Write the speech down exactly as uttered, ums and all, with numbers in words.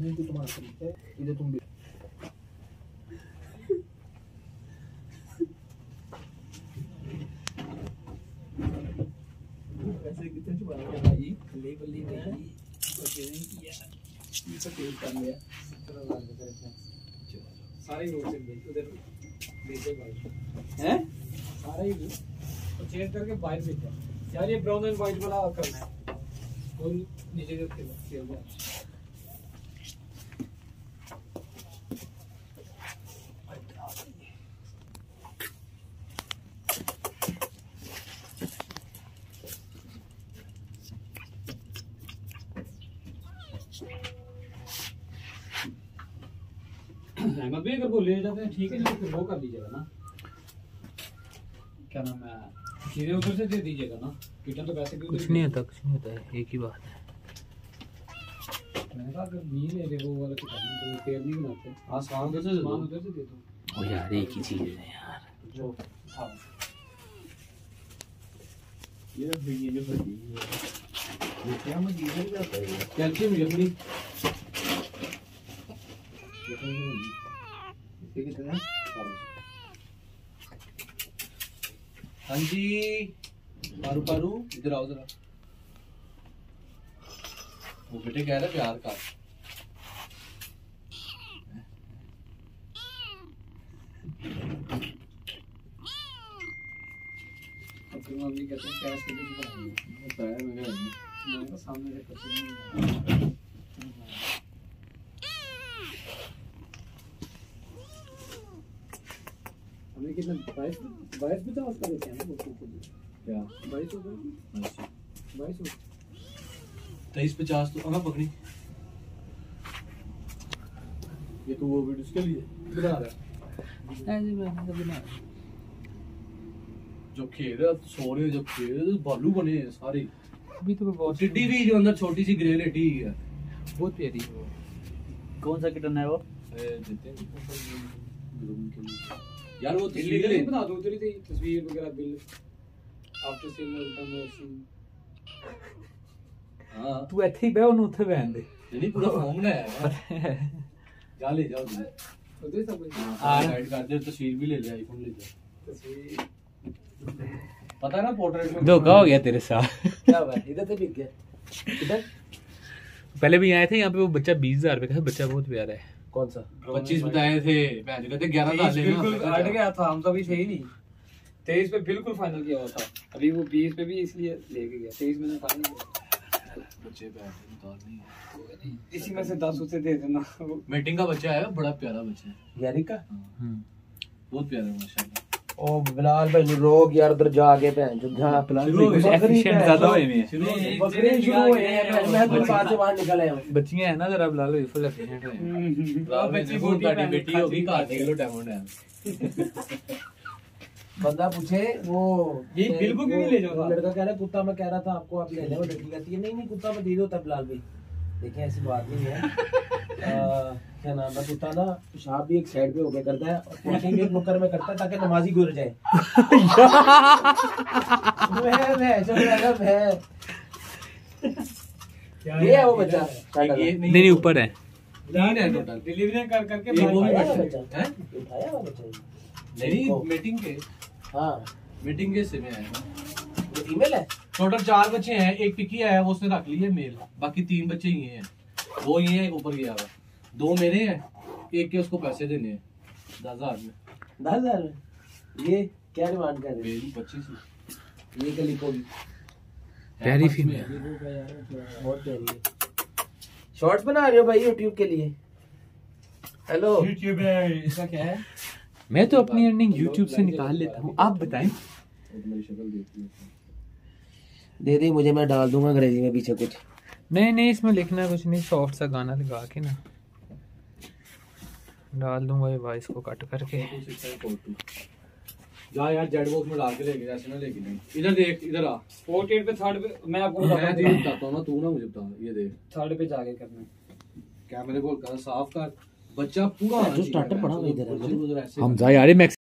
नहीं तो तुम्हारा ठीक है, इधर तुम भी ऐसे कितने चुप रहे भाई, ले बल्ली नहीं किया, ये सब खेल कर लिया, चलो बाहर निकल चलो सारे रोड से निकल उधर लेते भाई हैं सारा ही तो चेंज करके बाहर निकल यार, ये ब्राउन एंड व्हाइट वाला करना है और नीचे के खेल खेल अहमद भाई अगर वो ले जाते हैं ठीक है, नहीं फिर वो कर दीजिएगा ना, क्या नाम है, सीधे उधर से दे दीजिएगा ना, किचन तो वैसे भी कुछ नहीं होता, कुछ नहीं होता, एक ही बात है। मैंने कहा अगर नहीं ले रहे वो वाला किचन तो पेड़ नहीं बनाते, हाँ सामान उधर से सामान उधर से दे दो, ओ यार एक ही चीज़ है यार जो हाँ ये भैया जो भैया क्या मत दीजिए जाता है कैल्शियम जबरी कितना हाँ जी पारू पारू इधर आओ जरा, वो बेटे कह रहा प्यार का मम्मी कहते हैं कैश के सामने हमें कितना बाईस बाईस भी था उसका लेते हैं क्या बाईस हो गया, अच्छा बाईस हो तेईस पचास तो अगर पकड़ी ये तो वो वीडियो उसके लिए बना रहा है बना जो खेल रहा सो रहे जब खेल बालू बने सारे अभी तो बहुत टिड्डी भी जो अंदर छोटी सी ग्रे लेटी है बहुत प्यारी है, कौन सा किटन है वो देते हैं यार वो इलीगल है बता दो, तेरी थी तस्वीर वगैरह बिल आफ्टर सेल इनफॉर्मेशन, हां तू ਇੱਥੇ ਹੀ ਬੈ ਉਹਨੂੰ ਉੱਥੇ ਬੈਣ ਦੇ ਨਹੀਂ ਪੂਰਾ ਫੋਨ ਨਾ ਆਇਆ ਜਾ ਲੈ ਜਾਓ ਉਹਦੇ ਸਭ ਆ ਰਾਈਡ ਕਰ ਦੇ, ਤਸਵੀਰ ਵੀ ले ले आईफोन ले जा तस्वीर पता ना पोर्ट्रेट में धोखा हो गया तेरे साथ क्या हुआ इधर से बिक गया इधर, पहले भी आए थे यहाँ पे वो बच्चा बीस हजार रुपए का, बच्चा बहुत प्यारा है, कौन सा पच्चीस बताए थे कहते ग्यारह बिल्कुल हट गया था, हम सभी सही नहीं तेईस पे बिल्कुल फाइनल किया हुआ था, अभी वो बीस पे भी इसलिए लेके गया, तेईस में फाइनल बच्चे नहीं इसी में से दस उसे दे देना, मीटिंग का बच्चा है बड़ा प्यारा बच्चा है यारिक का, बहुत प्यारा माशाल्लाह, ओ बिलाल भाई रोग यार उधर जाके भैन जो जहां प्लान एफिशिएंट ज्यादा हुए में बकरे शुरू हुए हैं, मैं तो बाहर से बाहर निकल आया हूं, बच्चियां है ना जरा बिलाल भाई फुल एफिशिएंट हैं, बिलाल बच्ची बहुत काटी बेटी हो भी काट किलो डायमंड है, बंदा पूछे वो ये बिल्कुल क्यों ले जाओ, लड़का कह रहा कुत्ता, मैं कह रहा था आपको आप ले ले, वो लड़की कहती है नहीं नहीं कुत्ता मैं दे दूंगा बिलाल भाई, देखिए ऐसी बात नहीं है, क्या नाम है कुत्ता ना पेशाब भी एक साइड पे होके करता है और पोटिंग एक मुकर में करता है ताकि नमाजी गुजर जाए, ये है वो बच्चा नहीं नहीं ऊपर है डिलीवरी कर करके मेरी मीटिंग के हाँ मीटिंग के समय आया, ईमेल है टोटल चार बच्चे हैं, एक पिकी आया वो उसने रख ली है मेल, बाकी तीन बच्चे ही हैं, वो ये है ऊपर गया हुआ, दो मेरे हैं एक के उसको पैसे देने हैं दस हजार में, दस हजार में ये क्या डिमांड कर रहे हैं पच्चीस, ये कल को प्यारी फीमेल बहुत प्यारी है, शॉर्ट्स बना रहे हो भाई यूट्यूब के लिए, हेलो यूट्यूब है इसका क्या है, मैं तो अपनी अर्निंग यूट्यूब से निकाल लेता हूँ, आप बताएं दे दे मुझे, मैं डाल दूंगा अंग्रेजी में पीछे कुछ, नहीं नहीं इसमें लिखना कुछ नहीं, सॉफ्ट सा गाना लगा के ना डाल दूंगा, ये वॉइस को कट करके जा यार जेड बॉक्स में डाल के लेके ऐसे ना लेके नहीं, इधर देख इधर आ फोर्टी एट पे थर्ड पे, मैं आपको बताता हूं ना तू ना मुझे बता, ये देख थर्ड पे जाके करना, कैमरे को कर साफ कर, बच्चा पूरा जो स्टार्टर पड़ा हुआ इधर है हमजा यार।